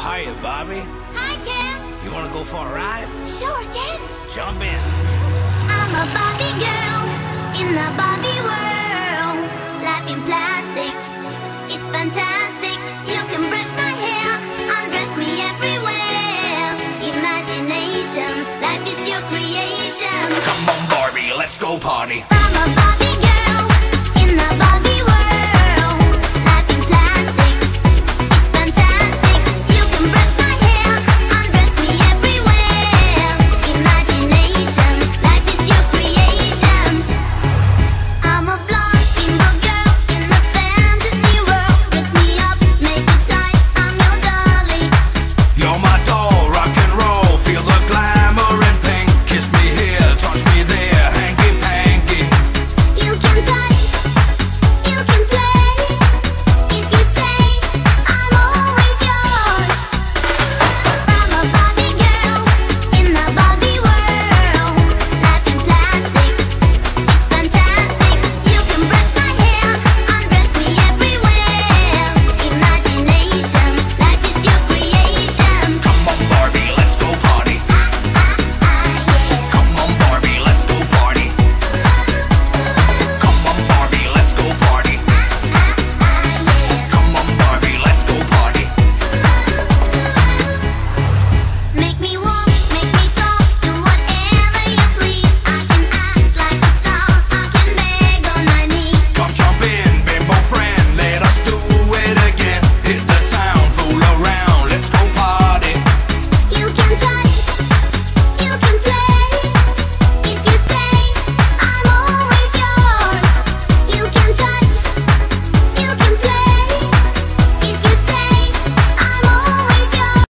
Hiya, Bobby. Hi, Ken. You want to go for a ride? Sure, Ken. Jump in. I'm a Bobby girl in the Bobby world. Life in plastic.